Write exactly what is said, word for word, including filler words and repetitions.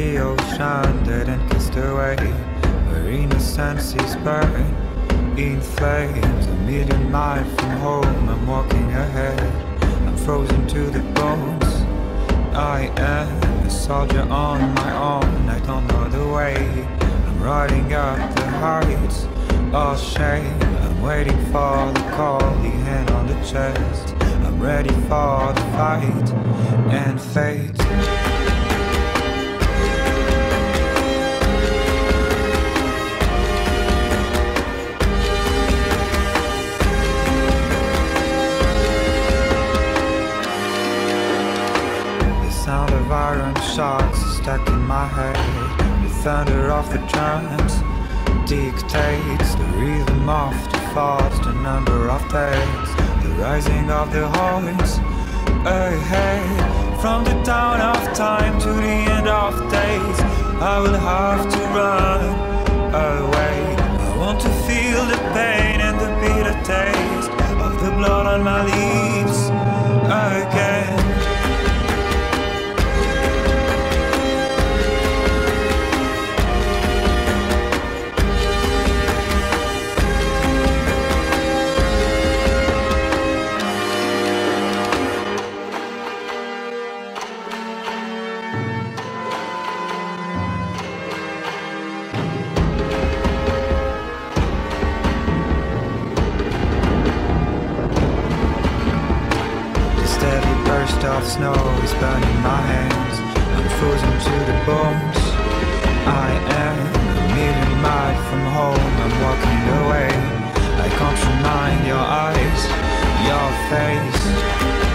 the ocean didn't cast away. Where innocence is buried in flames. A million miles from home, I'm walking ahead. I'm frozen to the bones. I am a soldier on my own. I don't know the way. I'm riding up the heights of shame. I'm waiting for the call, the hand on the chest. I'm ready for the fight and fate. Iron shards stuck in my head. The thunder of the drums dictates the rhythm of the thoughts, the number of days, the rising of the horns ahead. From the dawn of time to the end of days, I will have to run away. I want to feel the pain and the bitter taste of the blood on my lips again. Of snow is burning my hands. I'm frozen to the bones. I am a million miles from home. I'm walking away. I can't remind your eyes, your face.